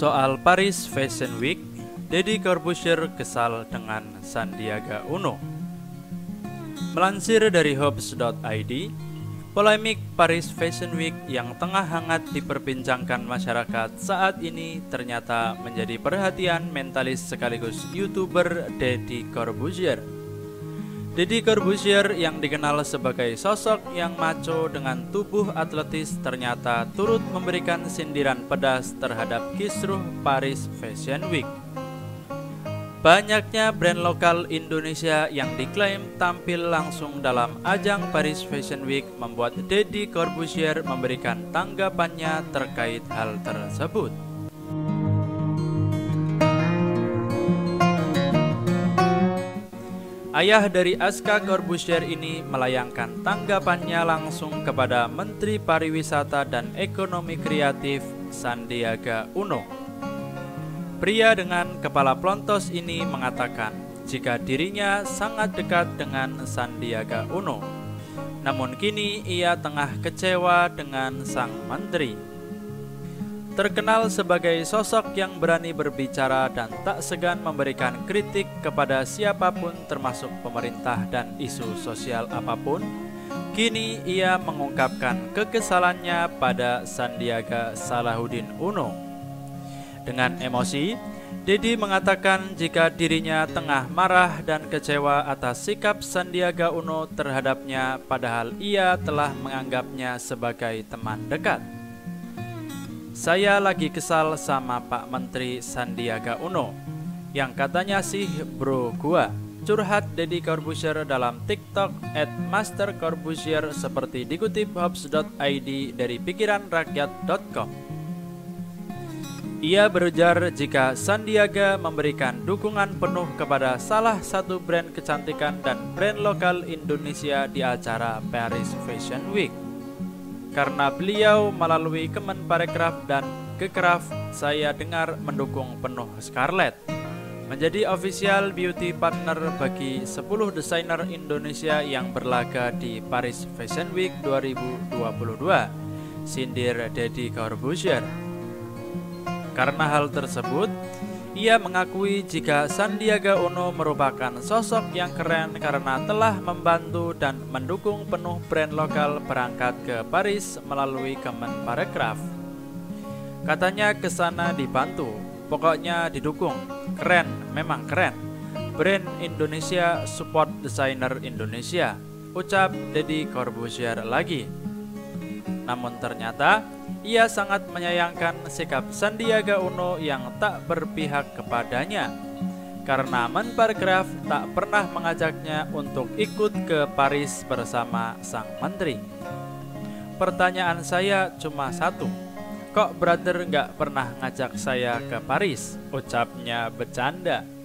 Soal Paris Fashion Week, Deddy Corbuzier kesal dengan Sandiaga Uno. Melansir dari Hobbs.id, polemik Paris Fashion Week yang tengah hangat diperbincangkan masyarakat saat ini ternyata menjadi perhatian mentalis sekaligus YouTuber Deddy Corbuzier. Deddy Corbuzier yang dikenal sebagai sosok yang maco dengan tubuh atletis ternyata turut memberikan sindiran pedas terhadap kisruh Paris Fashion Week. Banyaknya brand lokal Indonesia yang diklaim tampil langsung dalam ajang Paris Fashion Week membuat Deddy Corbuzier memberikan tanggapannya terkait hal tersebut. Ayah dari Aska Corbuzier ini melayangkan tanggapannya langsung kepada Menteri Pariwisata dan Ekonomi Kreatif Sandiaga Uno. Pria dengan kepala plontos ini mengatakan jika dirinya sangat dekat dengan Sandiaga Uno. Namun kini ia tengah kecewa dengan sang menteri. Terkenal sebagai sosok yang berani berbicara dan tak segan memberikan kritik kepada siapapun termasuk pemerintah dan isu sosial apapun, kini ia mengungkapkan kekesalannya pada Sandiaga Salahuddin Uno. Dengan emosi, Deddy mengatakan jika dirinya tengah marah dan kecewa atas sikap Sandiaga Uno terhadapnya, padahal ia telah menganggapnya sebagai teman dekat. Saya lagi kesal sama Pak Menteri Sandiaga Uno, yang katanya sih bro gua, curhat Deddy Corbuzier dalam TikTok @mastercorbuzier seperti dikutip Hobbs.id dari pikiranrakyat.com. Ia berjar jika Sandiaga memberikan dukungan penuh kepada salah satu brand kecantikan dan brand lokal Indonesia di acara Paris Fashion Week. Karena beliau melalui Kemenparekraf dan Kekraf, saya dengar mendukung penuh Scarlett menjadi official beauty partner bagi 10 desainer Indonesia yang berlaga di Paris Fashion Week 2022, sindir Deddy Corbuzier. Karena hal tersebut, ia mengakui jika Sandiaga Uno merupakan sosok yang keren karena telah membantu dan mendukung penuh brand lokal berangkat ke Paris melalui Kemenparekraf. Katanya kesana dibantu, pokoknya didukung, keren, memang keren. Brand Indonesia support desainer Indonesia, ucap Deddy Corbuzier lagi. Namun ternyata, ia sangat menyayangkan sikap Sandiaga Uno yang tak berpihak kepadanya, karena Kemenparekraf tak pernah mengajaknya untuk ikut ke Paris bersama sang menteri. Pertanyaan saya cuma satu, kok brother nggak pernah ngajak saya ke Paris? Ucapnya bercanda.